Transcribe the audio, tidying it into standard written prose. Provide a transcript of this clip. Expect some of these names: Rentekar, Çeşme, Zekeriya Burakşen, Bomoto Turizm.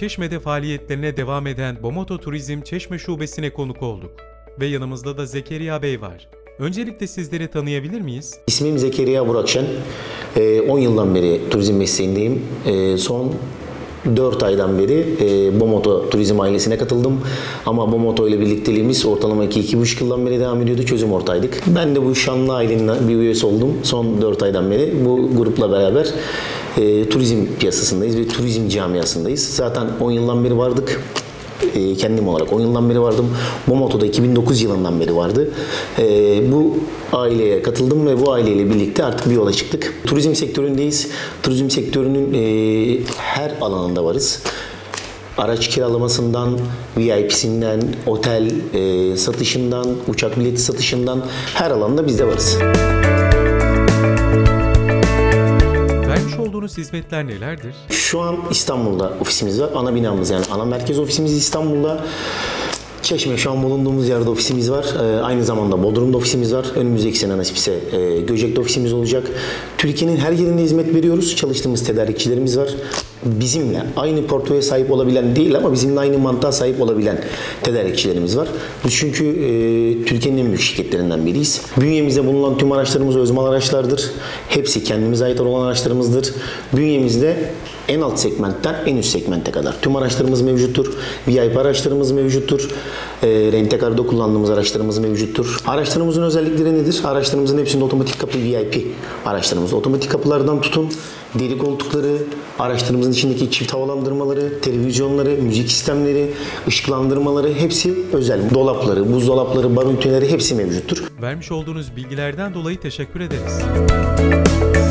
Çeşme'de faaliyetlerine devam eden Bomoto Turizm Çeşme Şubesi'ne konuk olduk ve yanımızda da Zekeriya Bey var. Öncelikle sizleri tanıyabilir miyiz? İsmim Zekeriya Burakşen. 10 yıldan beri turizm mesleğindeyim. Son 4 aydan beri Bomoto Turizm ailesine katıldım. Ama Bomoto ile birlikteliğimiz ortalama 2-2,5 yıldan beri devam ediyordu. Çözüm ortağıydık. Ben de bu şanlı ailenin bir üyesi oldum. Son 4 aydan beri bu grupla beraber turizm piyasasındayız ve turizm camiasındayız. Zaten 10 yıldan beri vardık. Kendim olarak 10 yıldan beri vardım. Bomoto'da 2009 yılından beri vardı. Bu aileye katıldım ve bu aileyle birlikte artık bir yola çıktık. Turizm sektöründeyiz. Turizm sektörünün her alanında varız. Araç kiralamasından, VIP'sinden, otel satışından, uçak bileti satışından her alanda biz de varız. Olduğunuz hizmetler nelerdir? Şu an İstanbul'da ofisimiz var. Ana binamız, yani ana merkez ofisimiz İstanbul'da. Çeşme, şu an bulunduğumuz yerde ofisimiz var. Aynı zamanda Bodrum'da ofisimiz var. Önümüzdeki sene nasipse Göcek'te ofisimiz olacak. Türkiye'nin her yerinde hizmet veriyoruz. Çalıştığımız tedarikçilerimiz var. Bizimle aynı portföye sahip olabilen değil ama bizimle aynı mantığa sahip olabilen tedarikçilerimiz var. Biz çünkü Türkiye'nin en büyük şirketlerinden biriyiz. Bünyemizde bulunan tüm araçlarımız özmal araçlardır. Hepsi kendimize ait olan araçlarımızdır. Bünyemizde en alt segmentten en üst segmente kadar tüm araçlarımız mevcuttur. VIP araçlarımız mevcuttur. Rentekarda kullandığımız araçlarımız mevcuttur. Araçlarımızın özellikleri nedir? Araçlarımızın hepsinde otomatik kapı, VIP araçlarımız. Otomatik kapılardan tutun, deri koltukları, araçlarımızın içindeki çift havalandırmaları, televizyonları, müzik sistemleri, ışıklandırmaları hepsi özel. Dolapları, buzdolapları, bar üniteleri hepsi mevcuttur. Vermiş olduğunuz bilgilerden dolayı teşekkür ederiz.